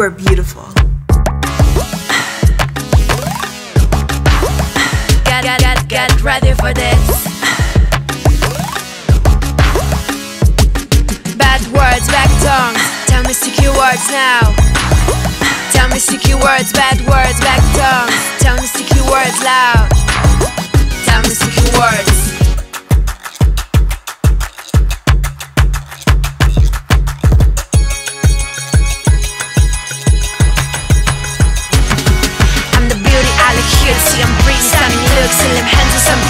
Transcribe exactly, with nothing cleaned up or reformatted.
You are beautiful. Get, get, get, get ready for this. Bad words, bad tongues. Tell me sticky words now. Tell me sticky words, bad words, bad tongues. Tell me sticky words loud. Tell me sticky words. Some